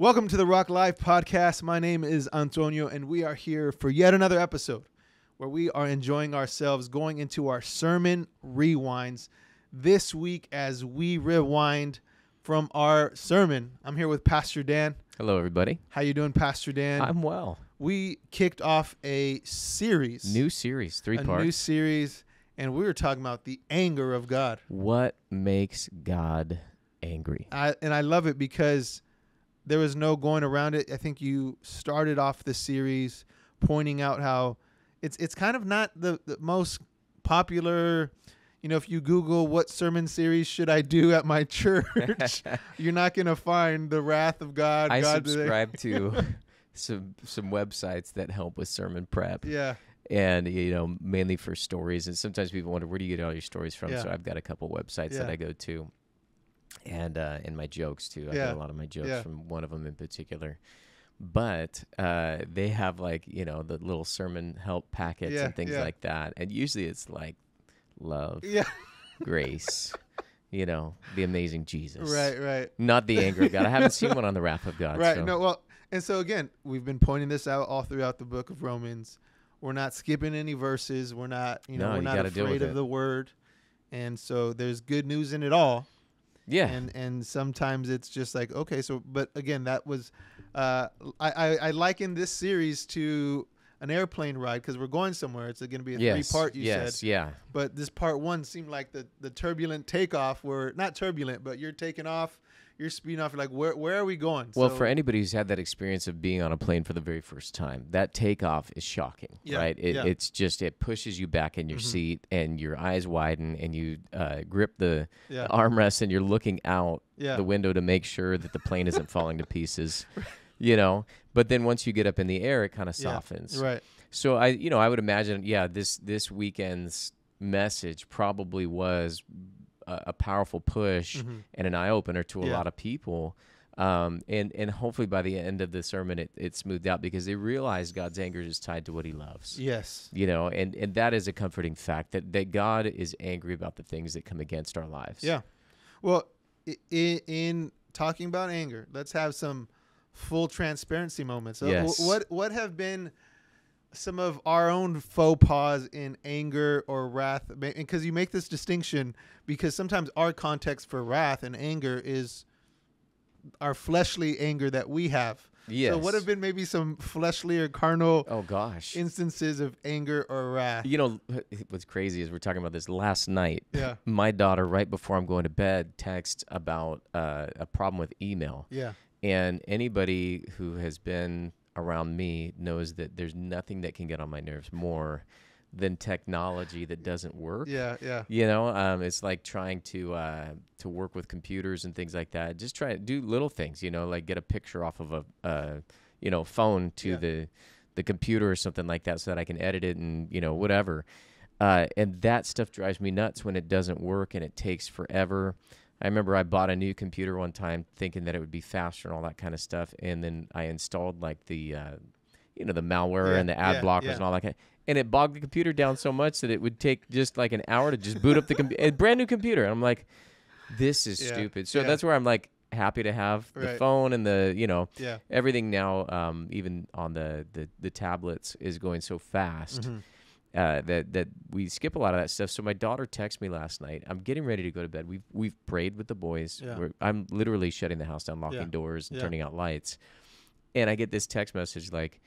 Welcome to the Rock Life Podcast. My name is Antonio, and we are here for yet another episode where we are enjoying ourselves going into our sermon rewinds this week as we rewind from our sermon. I'm here with Pastor Dan. Hello, everybody. How you doing, Pastor Dan? I'm well. We kicked off a series. New series, three parts. A new series, and we were talking about the anger of God. What makes God angry? And I love it because there was no going around it. I think you started off the series pointing out how it's kind of not the most popular. You know, if you Google what sermon series should I do at my church, you're not going to find the wrath of God. I subscribe to some websites that help with sermon prep. Yeah. And, you know, mainly for stories. And sometimes people wonder, where do you get all your stories from? Yeah. So I've got a couple websites that I go to. And my jokes, too. I got a lot of my jokes from one of them in particular. But they have, like, you know, the little sermon help packets and things like that. And usually it's like love, grace, you know, the amazing Jesus. Right, right. Not the anger of God. I haven't seen one on the wrath of God. Right. So. No, well, and so, again, we've been pointing this out all throughout the book of Romans. We're not skipping any verses. We're not, you know, we're not afraid of the word. And so there's good news in it all. Yeah, and sometimes it's just like, okay, so, but again, that was I liken this series to an airplane ride because we're going somewhere. It's going to be a three-part, you said. Yeah. But this part one seemed like the turbulent takeoff, where not turbulent, but you're taking off, you're speeding off. You're like, where are we going? Well, so, for anybody who's had that experience of being on a plane for the very first time, that takeoff is shocking, right? It's just, it pushes you back in your seat, and your eyes widen, and you grip the armrest, and you're looking out the window to make sure that the plane isn't falling to pieces, you know? But then once you get up in the air, it kind of softens. Right. So I would imagine, this weekend's message probably was a powerful push and an eye-opener to a lot of people. And hopefully by the end of the sermon, it smoothed out because they realized God's anger is tied to what he loves. Yes. You know, and that is a comforting fact, that God is angry about the things that come against our lives. Yeah. Well, in talking about anger, let's have some full transparency moments. Yes. What have been some of our own faux pas in anger or wrath? Because you make this distinction, because sometimes our context for wrath and anger is our fleshly anger that we have. Yes. So what have been maybe some fleshly or carnal instances of anger or wrath? You know, what's crazy is we're talking about this last night. Yeah. My daughter, right before I'm going to bed, texts about a problem with email. Yeah. And anybody who has been around me knows that there's nothing that can get on my nerves more than technology that doesn't work. Yeah, yeah. You know, it's like trying to work with computers and things like that. Just try to do little things, you know, like get a picture off of a phone to the computer or something like that so that I can edit it and, you know, whatever. And that stuff drives me nuts when it doesn't work and it takes forever. I remember I bought a new computer one time thinking that it would be faster and all that kind of stuff, and then I installed like the, you know, the malware and the ad blockers and all that kind of, and it bogged the computer down so much that it would take just like an hour to just boot up the a brand new computer. And I'm like, this is stupid. So that's where I'm like happy to have the phone and the, you know, everything now, even on the tablets is going so fast. That we skip a lot of that stuff. So my daughter texted me last night. I'm getting ready to go to bed. We've prayed with the boys. Yeah. I'm literally shutting the house down, locking doors, and turning out lights. And I get this text message like,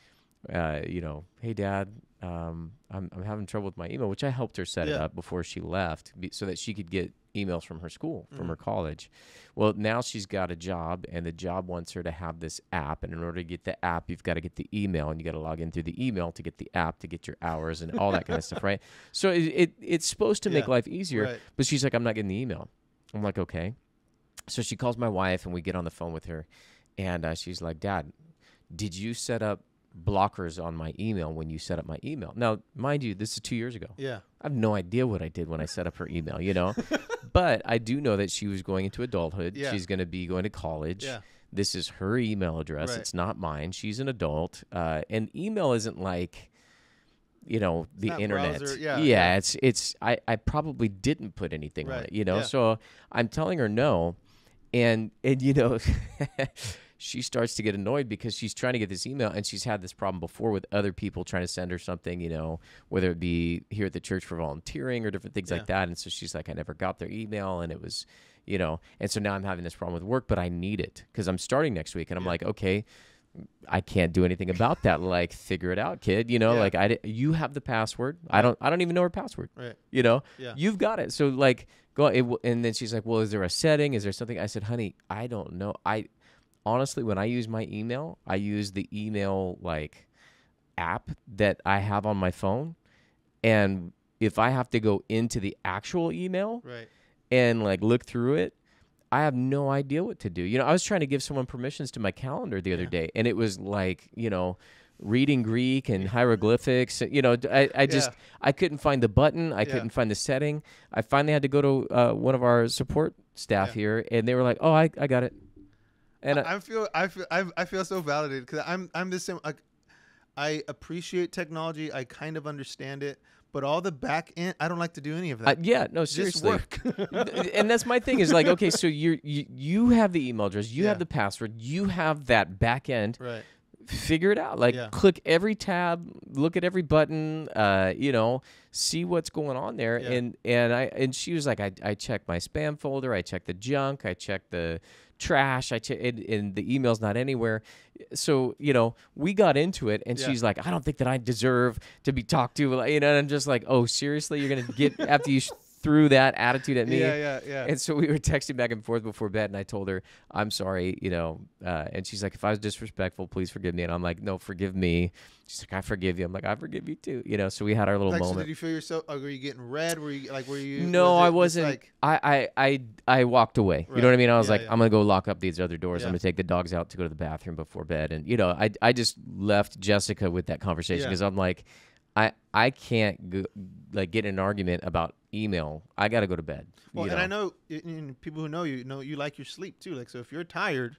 you know, hey, Dad, I'm having trouble with my email, which I helped her set it up before she left so that she could get emails from her school, from her college. Well, now she's got a job, and the job wants her to have this app. And in order to get the app, you've got to get the email, and you got to log in through the email to get the app, to get your hours and all that kind of stuff, right? So it's supposed to make life easier, but she's like, I'm not getting the email. I'm like, okay. So she calls my wife, and we get on the phone with her, and she's like, Dad, did you set up blockers on my email when you set up my email? Now, mind you, this is 2 years ago. Yeah. I have no idea what I did when I set up her email, you know? But I do know that she was going into adulthood. Yeah. She's going to be going to college. Yeah. This is her email address. Right. It's not mine. She's an adult. And email isn't like, you know, the internet. Browser. Yeah, yeah. It's I probably didn't put anything on it, you know? Yeah. So I'm telling her no. And you know, she starts to get annoyed because she's trying to get this email, and she's had this problem before with other people trying to send her something, you know, whether it be here at the church for volunteering or different things like that. And so she's like, I never got their email, and it was, you know, and so now I'm having this problem with work, but I need it because I'm starting next week. And I'm like, okay, I can't do anything about that. Like, figure it out, kid. You know, like you have the password. I don't even know her password. Right. You know, you've got it. So like, go. And then she's like, well, is there a setting? Is there something? I said, honey, I don't know. Honestly, when I use my email, I use the email like app that I have on my phone. And if I have to go into the actual email and like look through it, I have no idea what to do. You know, I was trying to give someone permissions to my calendar the other day, and it was like, you know, reading Greek and hieroglyphics. You know, I just, I couldn't find the button. I couldn't find the setting. I finally had to go to one of our support staff here, and they were like, oh, I got it. And I feel so validated because I'm the same. I appreciate technology. I kind of understand it. But all the back end, I don't like to do any of that. Yeah, no, seriously. Just work. And that's my thing is like, okay, so you have the email address, you have the password, you have that back end. Right. Figure it out. Like, click every tab, look at every button, you know, see what's going on there. Yeah. And she was like, I checked my spam folder, I checked the junk, I checked the trash, and the email's not anywhere. So, you know, we got into it, and she's like, I don't think that I deserve to be talked to. You know, and I'm just like, oh, seriously, you're gonna get after you threw that attitude at me? Yeah. And so we were texting back and forth before bed, and I told her, I'm sorry, you know, and she's like, if I was disrespectful, please forgive me. And I'm like, no, forgive me. She's like, I forgive you. I'm like, I forgive you too. You know, so we had our little moment. So did you feel yourself, were you getting red? Were you? No, I wasn't. Like... I walked away. Right. You know what I mean? I was like, I'm going to go lock up these other doors. I'm going to take the dogs out to go to the bathroom before bed. And, you know, I just left Jessica with that conversation because I'm like, I can't go, like, get in an argument about email. I got to go to bed. Well, you know? And I know people who know you like your sleep too. Like, so if you're tired,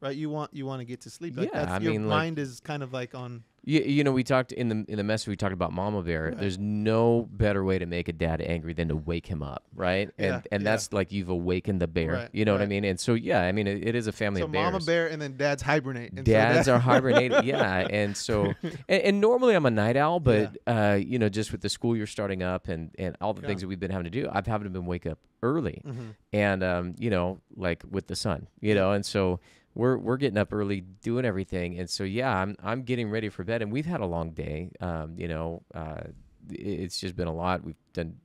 right, you want to get to sleep. Like, yeah, that's, your mind is kind of like on. You know, we talked in the message. We talked about Mama Bear. Right. There's no better way to make a dad angry than to wake him up, right? And that's like, you've awakened the bear. Right. You know what I mean? And so I mean it is a family of bears. So Mama Bear and then dads hibernate. And dads are hibernating, And so and normally I'm a night owl, but you know, just with the school year starting up and all the things that we've been having to do, I've having to wake up early, and you know, like with the sun, you know, and so. We're getting up early, doing everything, and so I'm getting ready for bed, and we've had a long day. You know, it's just been a lot. We've done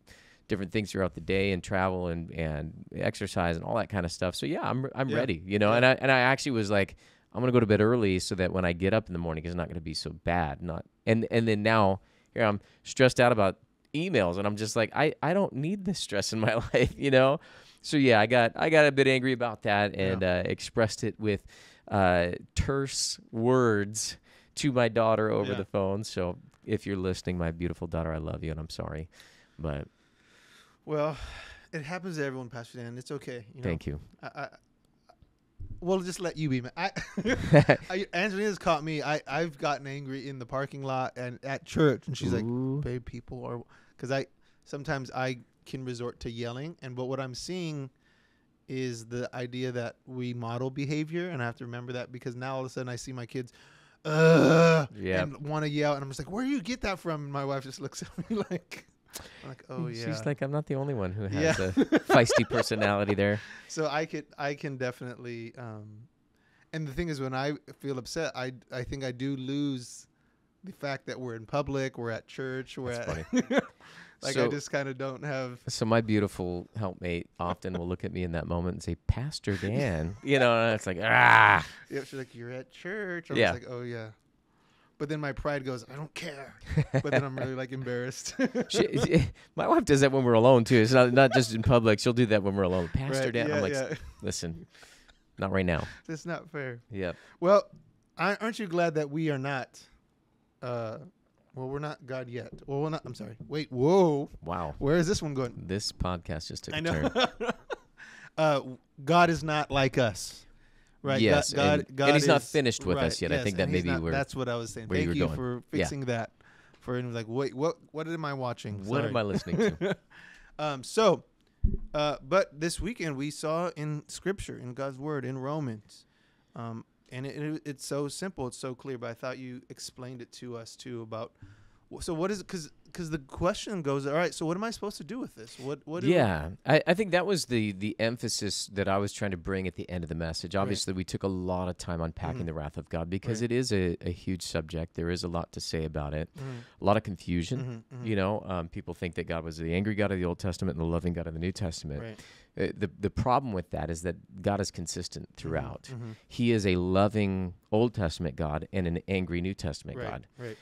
different things throughout the day, and travel, and exercise, and all that kind of stuff. So I'm ready, you know. And I actually was like, I'm gonna go to bed early so that when I get up in the morning, it's not gonna be so bad. And then now here I'm stressed out about emails, and I'm just like, I don't need this stress in my life, you know. So I got a bit angry about that, and expressed it with terse words to my daughter over the phone. So if you're listening, my beautiful daughter, I love you, and I'm sorry, but it happens to everyone, Pastor Dan. It's okay. You know? Thank you. We'll just let you be, man. Angelina's caught me. I've gotten angry in the parking lot and at church, and she's like, "Babe, people are," because sometimes I can resort to yelling, but what I'm seeing is the idea that we model behavior, and I have to remember that, because now all of a sudden I see my kids and want to yell, and I'm just like, where do you get that from? And my wife just looks at me like, I'm like, oh yeah, she's like, I'm not the only one who has a feisty personality there. So I can definitely and the thing is, when I feel upset, I think I do lose the fact that we're in public, we're at church, we're That's at funny. Like, so, I just kind of don't have... So my beautiful helpmate often will look at me in that moment and say, Pastor Dan. You know, and it's like, ah. Yeah, she's like, you're at church. I'm just like, oh, yeah. But then my pride goes, I don't care. But then I'm really, like, embarrassed. My wife does that when we're alone, too. It's not just in public. She'll do that when we're alone. Pastor Dan. Yeah, I'm like, listen, not right now. That's not fair. Yeah. Well, aren't you glad that we are not... Well, we're not God yet. Well, we're not. I'm sorry. Wait. Whoa. Wow. Where is this one going? This podcast just took a turn. God is not like us, right? Yes. God and He's not finished with us yet. Yes, I think that maybe we're. That's what I was saying. Thank you for fixing that. For him, like, wait, what am I watching? What am I listening to? But this weekend we saw in Scripture, in God's Word, in Romans, And it's so simple, it's so clear, but I thought you explained it to us too about, so what is it? Because the question goes, all right, so what am I supposed to do with this? What? Yeah, I think that was the emphasis that I was trying to bring at the end of the message. Obviously, right. We took a lot of time unpacking the wrath of God because it is a huge subject. There is a lot to say about it, a lot of confusion. You know, people think that God was the angry God of the Old Testament and the loving God of the New Testament. Right. The problem with that is that God is consistent throughout. He is a loving Old Testament God and an angry New Testament God. Right.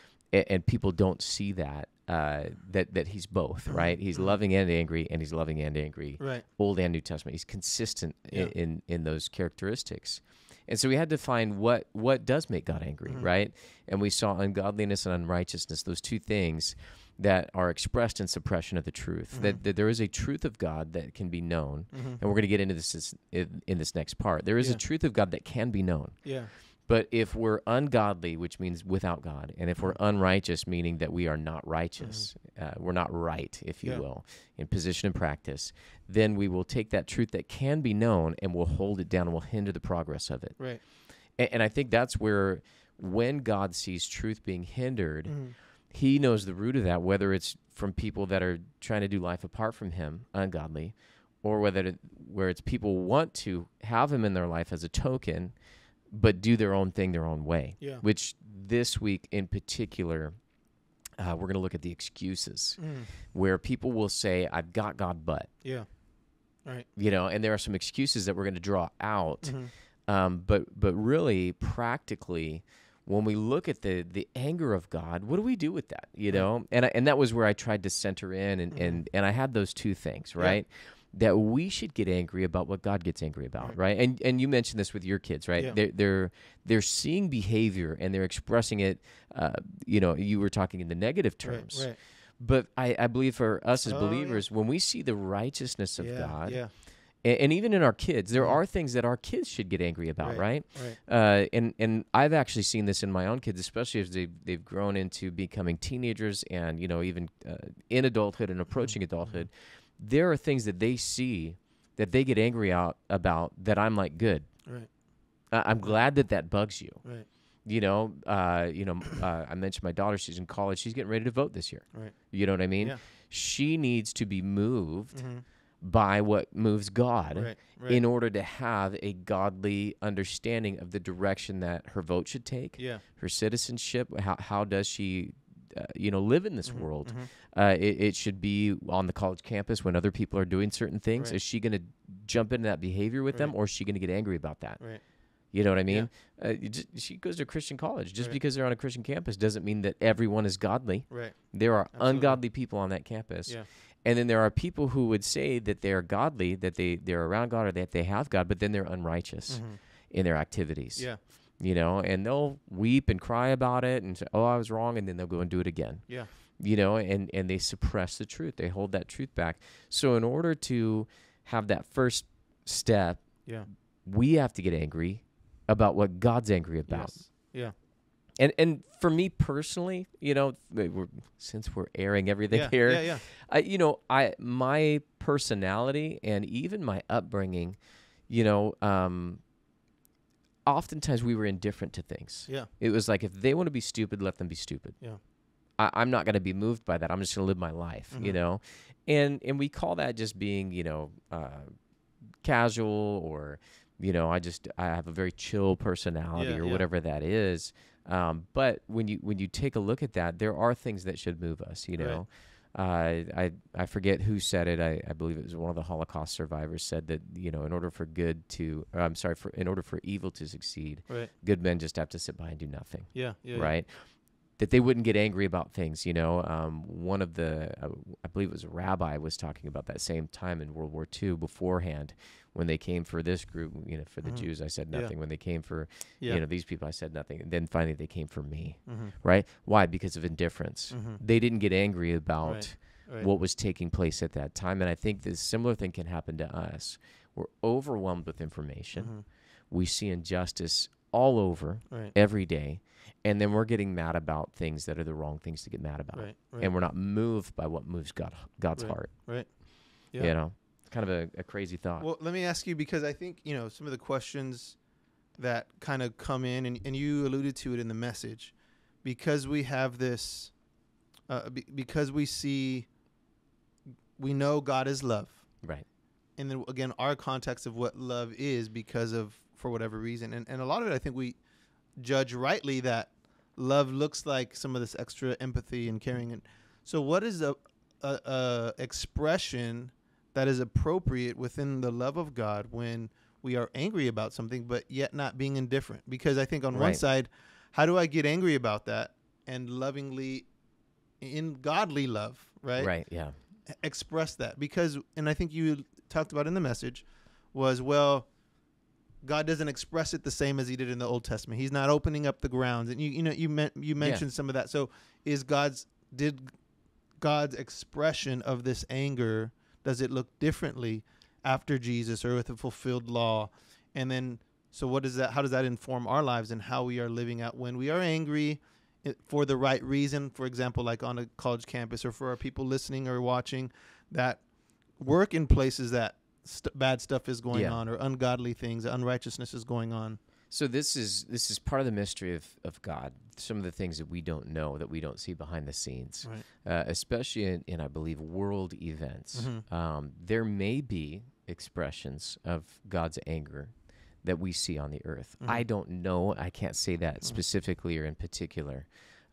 And people don't see that, that he's both, right? He's loving and angry, and he's loving and angry, right? Old and New Testament. He's consistent in those characteristics. And so we had to find what does make God angry, right? And we saw ungodliness and unrighteousness, those two things that are expressed in suppression of the truth, that there is a truth of God that can be known. And we're going to get into this in this next part. There is a truth of God that can be known. Yeah. But if we're ungodly, which means without God, and if we're unrighteous, meaning that we are not righteous, we're not right, if you will, in position and practice, then we will take that truth that can be known and we'll hold it down and we'll hinder the progress of it. Right. And I think that's where, when God sees truth being hindered, he knows the root of that, whether it's from people that are trying to do life apart from him, ungodly, or where it's people want to have him in their life as a token, but do their own thing their own way, which this week in particular, we're going to look at the excuses where people will say, I've got God, but. Yeah, right. You know, and there are some excuses that we're going to draw out, but really practically, when we look at the anger of God, what do we do with that, you know? And that was where I tried to center in, and I had those two things, right? Yeah. That we should get angry about what God gets angry about, right? And you mentioned this with your kids, right? Yeah. They're seeing behavior and they're expressing it. You know, you were talking in the negative terms, right. But I believe for us as believers, when we see the righteousness of God, and even in our kids, there are things that our kids should get angry about, right? And I've actually seen this in my own kids, especially as they've grown into becoming teenagers and you know even in adulthood and approaching adulthood. There are things that they see that they get angry out about that I'm like, good. Right. I'm glad that bugs you. Right. I mentioned my daughter, she's in college. She's getting ready to vote this year. Right. You know what I mean? Yeah. She needs to be moved by what moves God in order to have a godly understanding of the direction that her vote should take, her citizenship, how does she... live in this world. It should be on the college campus when other people are doing certain things. Right. Is she going to jump into that behavior with them, or is she going to get angry about that? Right. You know what I mean? Yeah. She goes to a Christian college. Just because they're on a Christian campus doesn't mean that everyone is godly. Right. There are ungodly people on that campus. Yeah. And then there are people who would say that they are godly, that they're around God, or that they have God, but then they're unrighteous in their activities. Yeah. You know, and they'll weep and cry about it and say, oh, I was wrong, and then they'll go and do it again. Yeah. You know, and they suppress the truth. They hold that truth back. So in order to have that first step, we have to get angry about what God's angry about. Yes. Yeah. And for me personally, you know, since we're airing everything here, my personality and even my upbringing, you know, oftentimes we were indifferent to things. Yeah. It was like, if they want to be stupid, let them be stupid. Yeah. I'm not going to be moved by that. I'm just going to live my life, you know? And we call that just being, you know, casual, or, you know, I have a very chill personality whatever that is. But when you take a look at that, there are things that should move us, you know? Right. I forget who said it. I believe it was one of the Holocaust survivors said that, you know, in order for evil to succeed, good men just have to sit by and do nothing. That they wouldn't get angry about things, you know. One of the, I believe it was a rabbi, was talking about that same time in World War II beforehand, when they came for this group, you know, for the Jews, I said nothing. When they came for, you know, these people, I said nothing. And then finally they came for me, right? Why? Because of indifference. They didn't get angry about what was taking place at that time. And I think this similar thing can happen to us. We're overwhelmed with information. We see injustice all over every day. And then we're getting mad about things that are the wrong things to get mad about. And we're not moved by what moves God's heart. Yeah. You know, kind of a crazy thought. Well, let me ask you, because I think, you know, some of the questions that kind of come in, and you alluded to it in the message, because we have this, because we know God is love. Right. And then again, our context of what love is because of, for whatever reason. And a lot of it, I think we judge rightly that love looks like some of this extra empathy and caring. And so what is a expression that is appropriate within the love of God when we are angry about something, but yet not being indifferent? Because I think on one side, how do I get angry about that and lovingly, in godly love, right? Right, yeah. Express that. Because, and I think you talked about in the message, was, well, God doesn't express it the same as he did in the Old Testament. He's not opening up the grounds. And you mentioned some of that. So did God's expression of this anger, does it look differently after Jesus or with a fulfilled law? And then, so what is that? How does that inform our lives and how we are living out when we are angry for the right reason? For example, like on a college campus, or for our people listening or watching that work in places that bad stuff is going on, or ungodly things, unrighteousness is going on. So this is part of the mystery of God, some of the things that we don't know, that we don't see behind the scenes, especially in, I believe, world events. Mm-hmm. There may be expressions of God's anger that we see on the earth. Mm-hmm. I don't know. I can't say that specifically or in particular.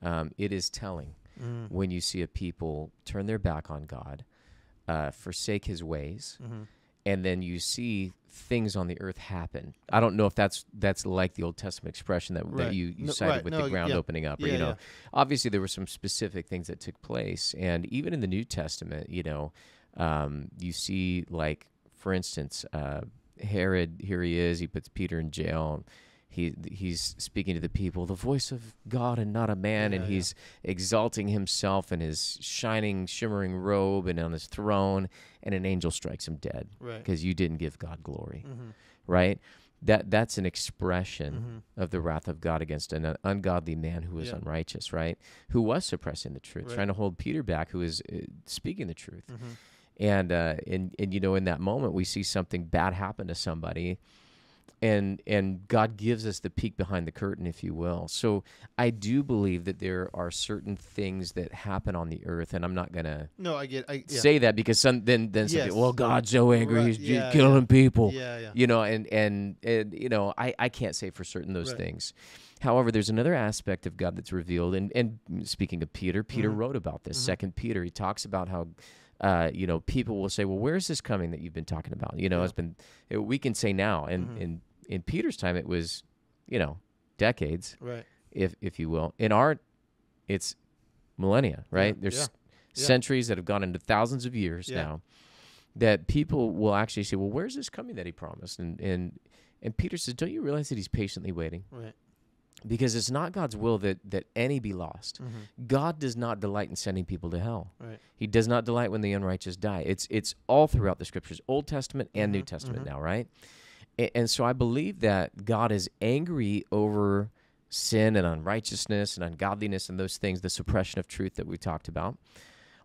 It is telling when you see a people turn their back on God, forsake his ways, and then you see things on the earth happen. I don't know if that's like the Old Testament expression that you cited with the ground opening up. Or, obviously there were some specific things that took place. And even in the New Testament, you see, like, for instance, Herod, here he is, he puts Peter in jail. He's speaking to the people, the voice of God and not a man, and he's exalting himself in his shining, shimmering robe and on his throne, and an angel strikes him dead because you didn't give God glory, right? That's an expression of the wrath of God against an ungodly man who was unrighteous, right? Who was suppressing the truth, trying to hold Peter back, who is speaking the truth. And in that moment, we see something bad happen to somebody, and God gives us the peek behind the curtain, if you will. So I do believe that there are certain things that happen on the earth, and I'm not gonna say that, because some people, well, God's so angry, he's killing people, I can't say for certain those things. However, there's another aspect of God that's revealed, and speaking of Peter wrote about this. Second Peter, he talks about how people will say, well, where's this coming that you've been talking about? We can say now. And in Peter's time, it was, decades, if you will. In our, it's millennia, right? There's centuries that have gone into thousands of years now, that people will actually say, well, where's this coming that he promised? And Peter says, don't you realize that he's patiently waiting? Right. Because it's not God's will that any be lost. Mm-hmm. God does not delight in sending people to hell. Right. He does not delight when the unrighteous die. It's all throughout the Scriptures, Old Testament and New Testament now, right? And so I believe that God is angry over sin and unrighteousness and ungodliness and those things, the suppression of truth that we talked about.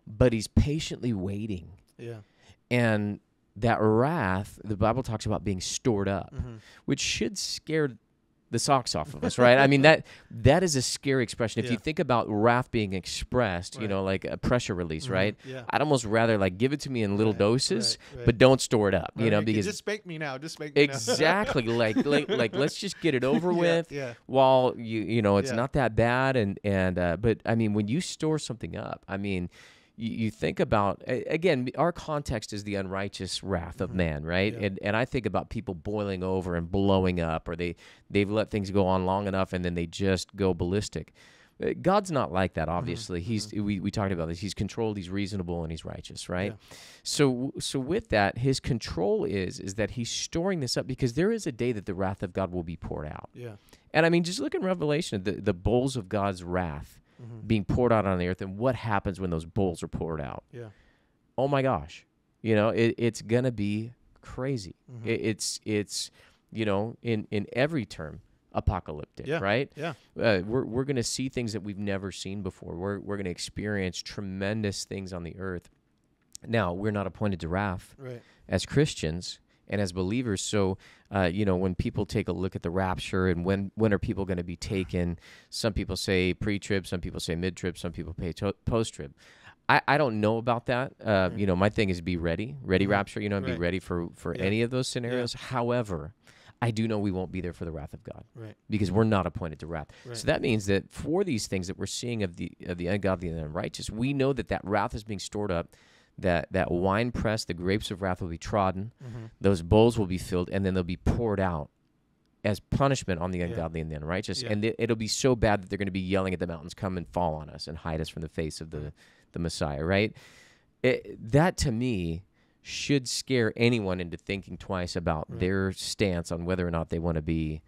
But he's patiently waiting. Yeah. And that wrath, the Bible talks about being stored up, which should scare the socks off of us, right? I mean, that is a scary expression. If you think about wrath being expressed, like a pressure release, right? Yeah. I'd almost rather, like, give it to me in little doses, but don't store it up, because just spank me now, exactly. like let's just get it over with while it's not that bad. But I mean, when you store something up, I mean, you think about, again, our context is the unrighteous wrath of man, right? Yeah. And I think about people boiling over and blowing up, or they've let things go on long enough and then they just go ballistic. God's not like that, obviously. We talked about this. He's controlled, he's reasonable, and he's righteous, right? Yeah. So with that, his control is that he's storing this up, because there is a day that the wrath of God will be poured out. Yeah. And I mean, just look in Revelation, the bowls of God's wrath being poured out on the earth, and what happens when those bowls are poured out. Yeah. Oh my gosh. It's going to be crazy. It's in every term, apocalyptic, right? Yeah. We're going to see things that we've never seen before. We're going to experience tremendous things on the earth. Now, we're not appointed to wrath as Christians. and as believers. So, you know, when people take a look at the rapture and when are people going to be taken, some people say pre-trib, some people say mid-trib, some people say post-trib. I don't know about that. You know, my thing is be ready rapture, you know, and be ready for any of those scenarios. Yeah. However, I do know we won't be there for the wrath of God, because we're not appointed to wrath. So that means that for these things that we're seeing of the ungodly and the unrighteous, we know that that wrath is being stored up, that that wine press, the grapes of wrath will be trodden, those bowls will be filled, and then they'll be poured out as punishment on the ungodly and the unrighteous. And it'll be so bad that they're going to be yelling at the mountains, "Come and fall on us and hide us from the face of the Messiah," right? That to me should scare anyone into thinking twice about their stance on whether or not they want to be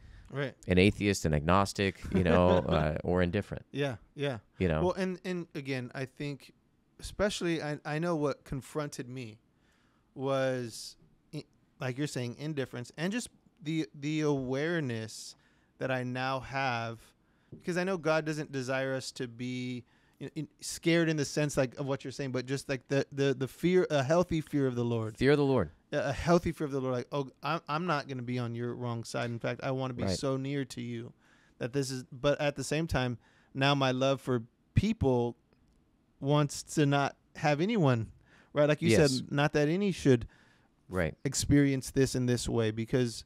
an atheist, an agnostic, you know, or indifferent. You know. Well, and again, I think especially I know what confronted me was, like you're saying, indifference and just the awareness that I now have, because I know God doesn't desire us to be scared in the sense like of what you're saying, but just like the fear, a healthy fear of the Lord. Fear of the Lord. A healthy fear of the Lord. Like, oh, I'm not going to be on your wrong side. In fact, I want to be so near to you that this is, but at the same time, now my love for people wants to not have anyone, right? Like you said, not that any should experience this in this way, because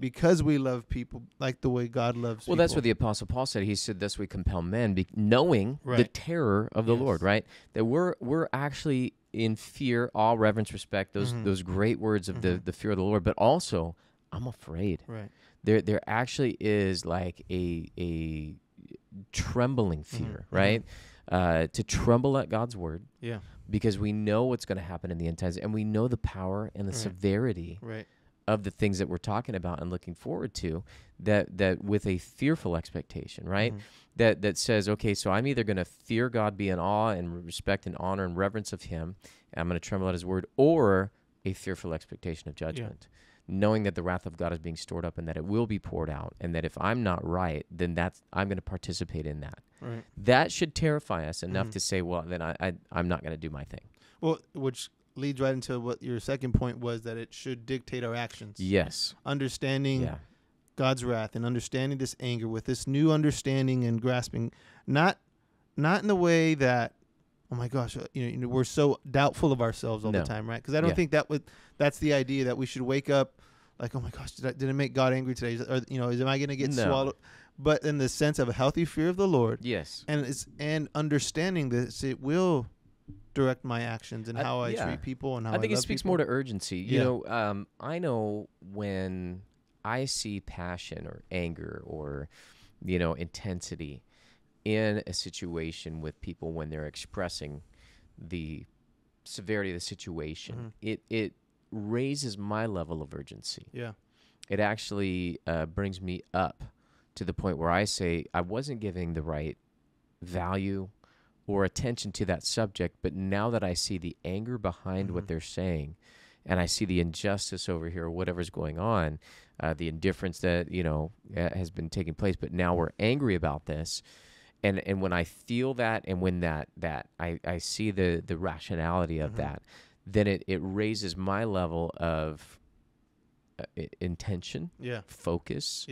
because we love people like the way God loves people. That's what the Apostle Paul said. He said, "Thus we compel men, knowing the terror of the Lord," right? That we're actually in fear, awe, reverence, respect, those great words of the fear of the Lord, but also I'm afraid. Right. There actually is like a trembling fear, right? To tremble at God's word, because we know what's going to happen in the end times, and we know the power and the severity of the things that we're talking about and looking forward to, that with a fearful expectation, right? That says, okay, so I'm either going to fear God, be in awe and respect and honor and reverence of him, and I'm going to tremble at his word, or a fearful expectation of judgment, knowing that the wrath of God is being stored up and that it will be poured out, and that if I'm not right, then I'm going to participate in that. Right. That should terrify us enough to say, well, then I'm not going to do my thing. Well, which leads right into what your second point was, that it should dictate our actions. Yes. Understanding God's wrath and understanding this anger with this new understanding and grasping, not in the way that, oh my gosh, you know, we're so doubtful of ourselves all the time, right? Because I don't think that's the idea, that we should wake up like, oh my gosh, did I make God angry today? Or, you know, am I going to get swallowed? But in the sense of a healthy fear of the Lord, and understanding this, it will direct my actions and how I treat people and how I think I love it speaks people. More to urgency. You know, I know when I see passion or anger or, you know, intensity in a situation with people when they're expressing the severity of the situation, it raises my level of urgency. Yeah, it actually brings me up to the point where I say I wasn't giving the right value or attention to that subject, but now that I see the anger behind what they're saying, and I see the injustice over here, or whatever's going on, the indifference that, you know, has been taking place, but now we're angry about this. And when I feel that, and when I see the rationality of that, then it raises my level of intention, focus,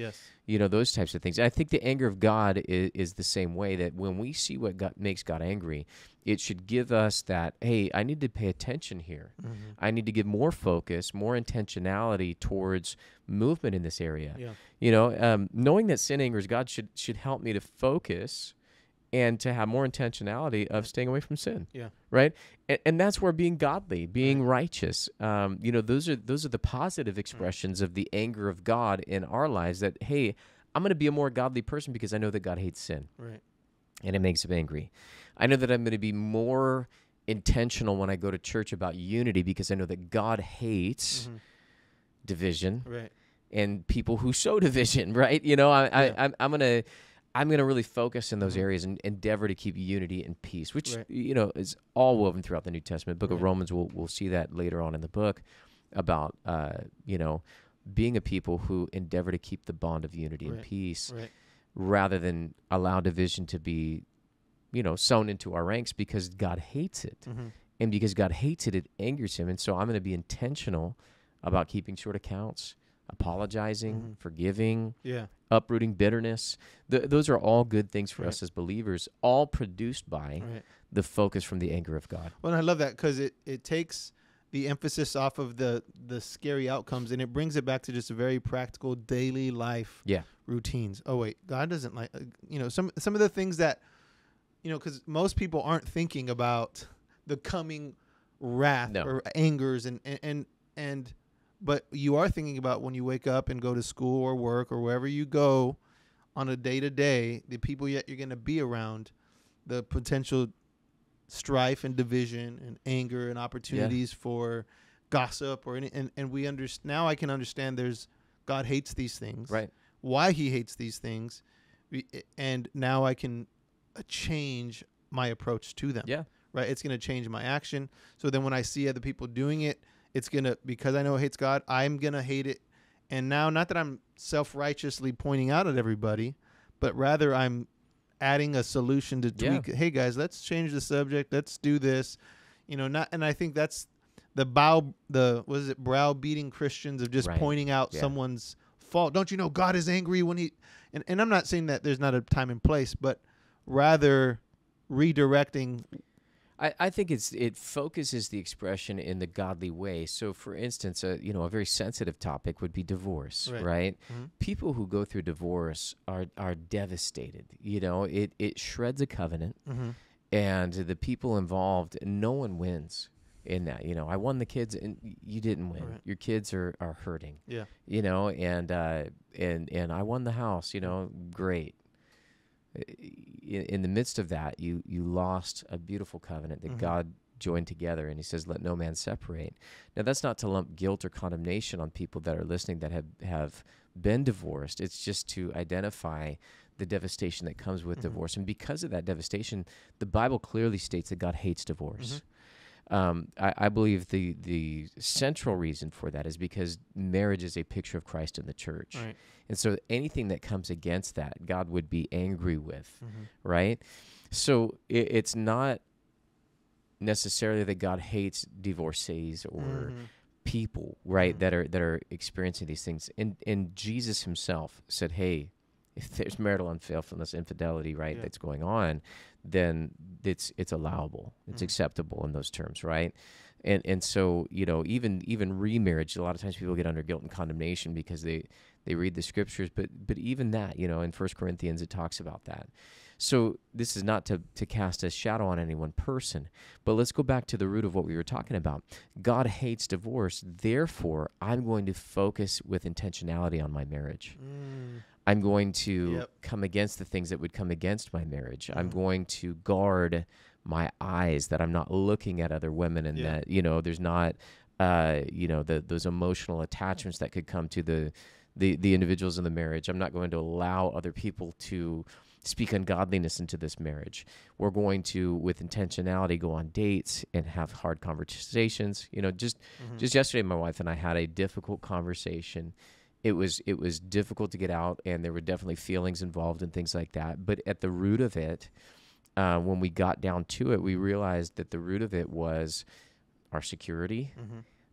you know, those types of things. And I think the anger of God is the same way, that when we see what makes God angry, it should give us that, hey, I need to pay attention here. I need to give more focus, more intentionality towards movement in this area. You know, knowing that sin angers God should help me to focus and to have more intentionality of staying away from sin. Right? And that's where being godly, being righteous, you know, those are the positive expressions of the anger of God in our lives, that, hey, I'm going to be a more godly person because I know that God hates sin. Right. And it makes him angry. I know that I'm going to be more intentional when I go to church about unity, because I know that God hates division and people who sow division, right? You know, I'm going to really focus in those areas and endeavor to keep unity and peace, which, you know, is all woven throughout the New Testament. Book of Romans, we'll see that later on in the book, about, you know, being a people who endeavor to keep the bond of unity and peace rather than allow division to be, you know, sown into our ranks, because God hates it. And because God hates it, it angers him. And so I'm going to be intentional about keeping short accounts, apologizing, forgiving, uprooting bitterness. Those are all good things for us as believers, all produced by the focus from the anger of God. Well, and I love that because it takes the emphasis off of the scary outcomes, and it brings it back to just very practical daily life routines. Oh, wait, God doesn't like, some of the things that, because most people aren't thinking about the coming wrath or angers and but you are thinking about when you wake up and go to school or work or wherever you go on a day-to-day, the people that you're going to be around, the potential strife and division and anger and opportunities for gossip or and we understand now. I can understand God hates these things, right? Why he hates these things, and now I can change my approach to them. Yeah, right. It's going to change my action. So then when I see other people doing it, it's going to, because I know it hates God, I'm going to hate it. And now, not that I'm self-righteously pointing out at everybody, but rather I'm adding a solution to tweak. Hey, guys, let's change the subject. Let's do this. And I think that's browbeating Christians of just pointing out someone's fault. Don't you know God is angry when he, and I'm not saying that there's not a time and place, but rather redirecting. I think it focuses the expression in the godly way. So, for instance, a very sensitive topic would be divorce, right? Mm-hmm. People who go through divorce are devastated. It shreds a covenant, and the people involved, no one wins in that. I won the kids, and you didn't win. Right. Your kids are hurting. Yeah, and I won the house. Great. In the midst of that, you lost a beautiful covenant that God joined together, and he says, let no man separate. Now, that's not to lump guilt or condemnation on people that are listening that have been divorced. It's just to identify the devastation that comes with divorce. And because of that devastation, the Bible clearly states that God hates divorce. I believe the central reason for that is because marriage is a picture of Christ in the church. Right. And so anything that comes against that, God would be angry with, right? So it's not necessarily that God hates divorcees or people, right, that are experiencing these things. And Jesus himself said, hey, if there's marital unfaithfulness, infidelity, right, that's going on, then it's allowable. It's acceptable in those terms, right? And so, even remarriage, a lot of times people get under guilt and condemnation because they read the scriptures, but even that, in 1 Corinthians it talks about that. So this is not to cast a shadow on any one person, but let's go back to the root of what we were talking about. God hates divorce, therefore I'm going to focus with intentionality on my marriage. I'm going to come against the things that would come against my marriage. I'm going to guard my eyes, that I'm not looking at other women, and that, there's not, those emotional attachments that could come to the individuals in the marriage. I'm not going to allow other people to speak ungodliness into this marriage. We're going to, with intentionality, go on dates and have hard conversations. Just yesterday, my wife and I had a difficult conversation. It was difficult to get out, and there were definitely feelings involved and things like that. But at the root of it, when we got down to it, we realized that the root of it was our security,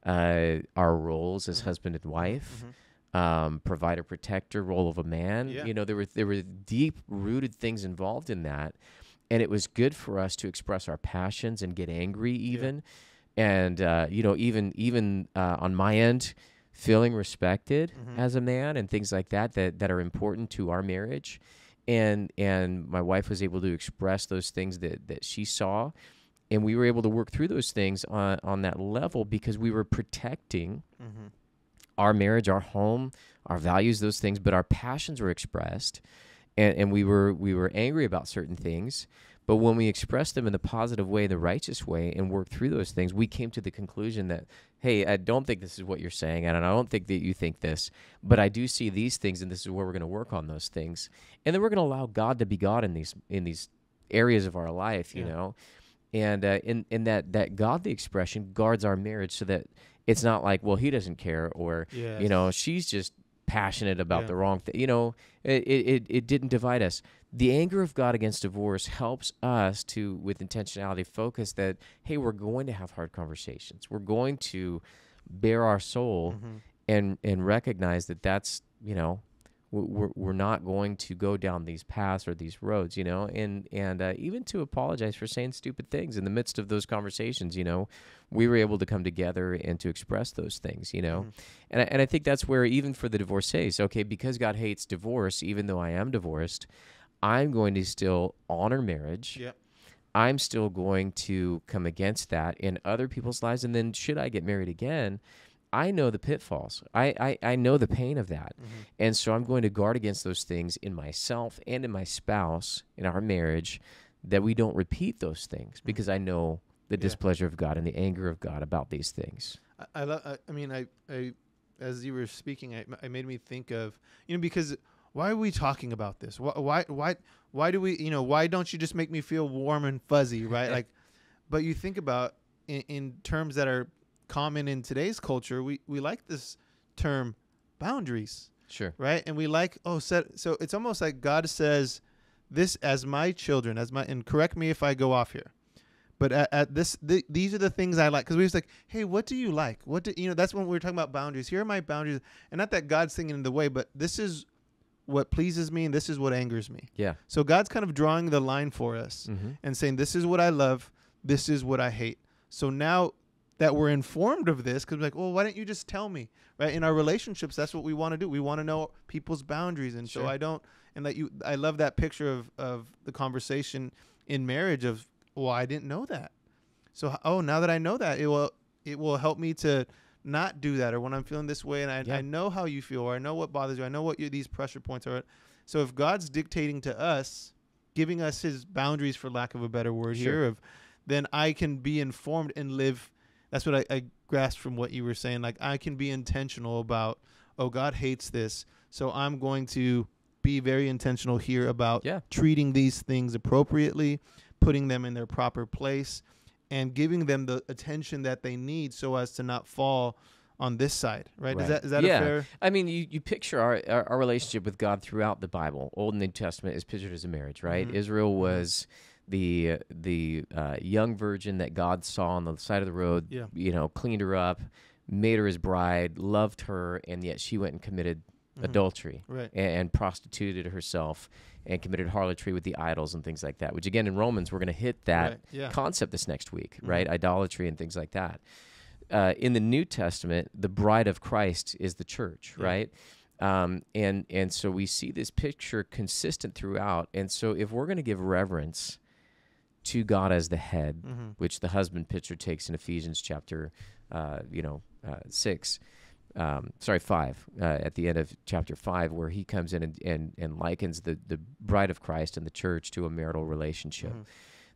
our roles as husband and wife, provider, protector, role of a man. Yeah. There were deep-rooted things involved in that, and it was good for us to express our passions and get angry even, and even on my end, feeling respected as a man and things like that are important to our marriage. And my wife was able to express those things that she saw. And we were able to work through those things on that level because we were protecting our marriage, our home, our values, those things, but our passions were expressed. And we were angry about certain things. But when we expressed them in the positive way, the righteous way, and worked through those things, we came to the conclusion that, hey, I don't think this is what you're saying, and I don't think that you think this, but I do see these things, and this is where we're going to work on those things. And then we're going to allow God to be God in these areas of our life, And that godly expression guards our marriage so that it's not like, well, he doesn't care, or, she's just passionate about the wrong thing. It didn't divide us. The anger of God against divorce helps us to, with intentionality, focus that, hey, we're going to have hard conversations. We're going to bare our soul mm-hmm. and recognize that that's, you know, we're not going to go down these paths or these roads, you know, and even to apologize for saying stupid things in the midst of those conversations, you know, we were able to come together and to express those things, you know, mm-hmm. and I think that's where even for the divorcees, okay, because God hates divorce, even though I am divorced, I'm going to still honor marriage. Yep. I'm still going to come against that in other people's lives. And then should I get married again, I know the pitfalls. I know the pain of that. Mm-hmm. And so I'm going to guard against those things in myself and in my spouse, in our marriage, that we don't repeat those things mm-hmm. because I know the displeasure of God and the anger of God about these things. I mean, as you were speaking, I made me think of, you know, because why are we talking about this? Why do we, you know, why don't you just make me feel warm and fuzzy, right? Like, but you think about in terms that are common in today's culture, we like this term boundaries, sure, right? And we like so it's almost like God says this as my children, as my, and correct me if I go off here, but at this these are the things I like, because we was like, hey, what do you like? What do you know? That's when we were talking about boundaries. Here are my boundaries, and not that God's singing in the way, but this is what pleases me and this is what angers me. Yeah. So God's kind of drawing the line for us mm-hmm. and saying this is what I love, this is what I hate. So now that we're informed of this, because we're like, well, why don't you just tell me, right? In our relationships, that's what we want to do. We want to know people's boundaries, and sure. so I don't. And that you, I love that picture of the conversation in marriage of, well, I didn't know that. So, now that I know that, it will help me to not do that. Or when I'm feeling this way, and I know how you feel, or I know what bothers you, I know what these pressure points are. So if God's dictating to us, giving us His boundaries, for lack of a better word, sure. here, then I can be informed and live. That's what I grasped from what you were saying. Like, I can be intentional about, oh, God hates this, so I'm going to be very intentional here about treating these things appropriately, putting them in their proper place, and giving them the attention that they need so as to not fall on this side, right? Right. Is that a fair? I mean, you picture our relationship with God throughout the Bible. Old and New Testament is pictured as a marriage, right? Mm-hmm. Israel was the young virgin that God saw on the side of the road, you know, cleaned her up, made her his bride, loved her, and yet she went and committed mm-hmm. adultery right. and prostituted herself and committed harlotry with the idols and things like that, which, again, in Romans, we're going to hit that right. Concept this next week, mm-hmm. right? Idolatry and things like that. In the New Testament, the bride of Christ is the church, right? And so we see this picture consistent throughout. And so if we're going to give reverence to God as the head, mm-hmm. which the husband picture takes in Ephesians chapter, 5, at the end of chapter 5, where he comes in and likens the bride of Christ and the church to a marital relationship, mm-hmm.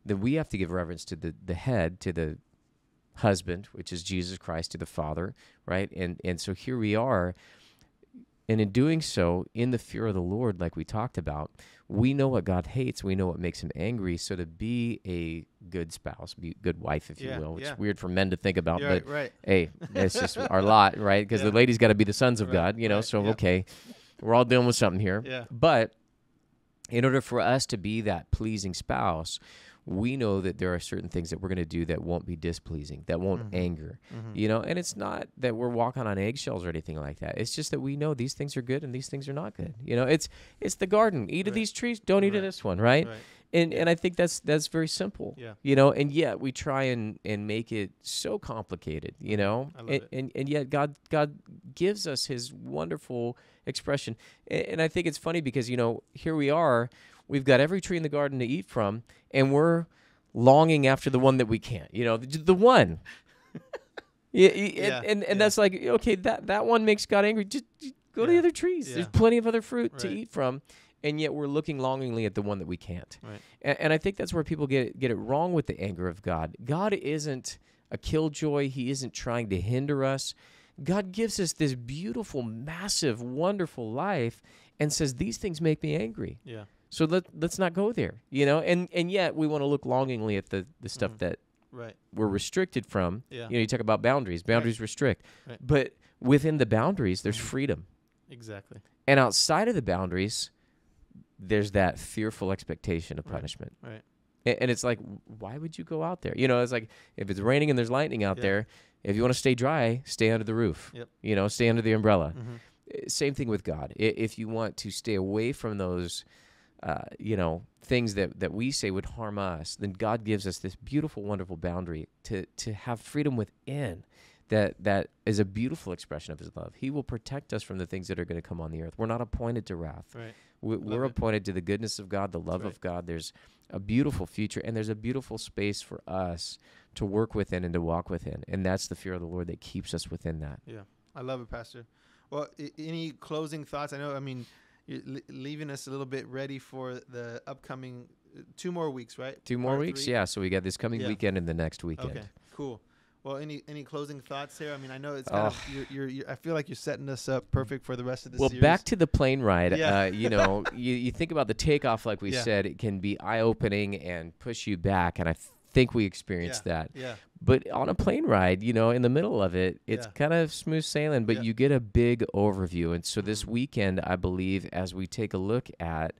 then we have to give reverence to the head, to the husband, which is Jesus Christ, to the Father, right? And so here we are. And in doing so, in the fear of the Lord, like we talked about, we know what God hates. We know what makes Him angry. So to be a good spouse, be a good wife, if you will, which is weird for men to think about, but right. hey, it's just our lot, right? Because the ladies got to be the sons of God, you know, so okay, we're all dealing with something here. Yeah. But in order for us to be that pleasing spouse, we know that there are certain things that we're going to do that won't be displeasing, that won't mm-hmm. anger, mm-hmm. you know, and it's not that we're walking on eggshells or anything like that. It's just that we know these things are good and these things are not good. You know, it's the garden. Eat right. of these trees, don't eat of this one, right? And I think that's very simple, you know, and yet we try and make it so complicated, you know, and yet God gives us His wonderful expression. And I think it's funny because, you know, here we are. We've got every tree in the garden to eat from, and we're longing after the one that we can't. You know, the one. And that's like, okay, that one makes God angry. Just go to the other trees. There's plenty of other fruit to eat from, and yet we're looking longingly at the one that we can't. Right. And I think that's where people get it wrong with the anger of God. God isn't a killjoy. He isn't trying to hinder us. God gives us this beautiful, massive, wonderful life and says, these things make me angry. Yeah. So let's not go there, you know, and yet we want to look longingly at the stuff mm-hmm. that we're restricted from. Yeah. You know, you talk about boundaries restrict, but within the boundaries, there's freedom. Exactly. And outside of the boundaries, there's that fearful expectation of punishment. Right. And it's like, why would you go out there? You know, it's like, if it's raining and there's lightning out there, if you want to stay dry, stay under the roof. Yep. You know, stay under the umbrella. Mm-hmm. Same thing with God. If you want to stay away from those, you know, things that we say would harm us, then God gives us this beautiful, wonderful boundary to have freedom within. That is a beautiful expression of his love. He will protect us from the things that are going to come on the earth. We're not appointed to wrath. Right. We're appointed to the goodness of God, the love of God. There's a beautiful future, and there's a beautiful space for us to work within and to walk within, and that's the fear of the Lord that keeps us within that. Yeah, I love it, Pastor. Well, any closing thoughts? I know, I mean, you're leaving us a little bit ready for the upcoming 2 more weeks, right? 2 more weeks, yeah. So we got this coming weekend and the next weekend. Okay, cool. Well, any closing thoughts here? I mean, I know it's kind of, you're, I feel like you're setting us up perfect for the rest of the series. Well, back to the plane ride. Yeah. You know, you think about the takeoff, like we said, it can be eye-opening and push you back, and I think we experienced that. Yeah. But on a plane ride, you know, in the middle of it, it's kind of smooth sailing, but you get a big overview. And so this weekend, I believe, as we take a look at,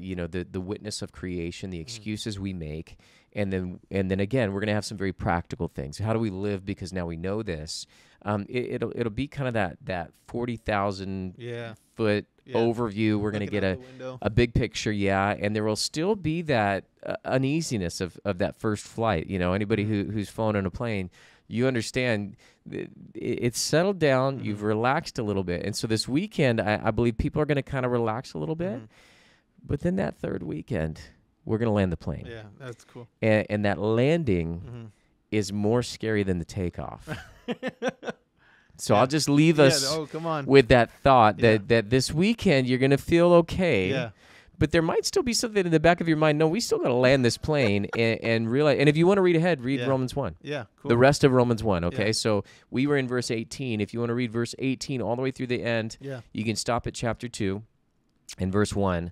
you know, the witness of creation, the excuses we make, and then again, we're going to have some very practical things. How do we live? Because now we know this. It'll be kind of that 40,000 foot overview. We're going to get a big picture, and there will still be that uneasiness of that first flight. You know, anybody who's flown on a plane, you understand it's settled down. You've relaxed a little bit, and so this weekend, I believe people are going to kind of relax a little bit. But then that third weekend, we're going to land the plane. Yeah, that's cool. And that landing is more scary than the takeoff. So I'll just leave us with that thought that this weekend you're going to feel okay. Yeah. But there might still be something in the back of your mind. No, we still got to land this plane and realize. And if you want to read ahead, read Romans 1. Yeah, cool. The rest of Romans 1, okay? Yeah. So we were in verse 18. If you want to read verse 18 all the way through the end, you can stop at chapter 2 and verse 1.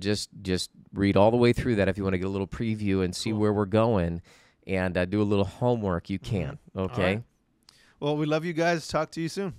Just read all the way through that if you want to get a little preview and see where we're going, and do a little homework. You can, okay? Right. Well, we love you guys. Talk to you soon.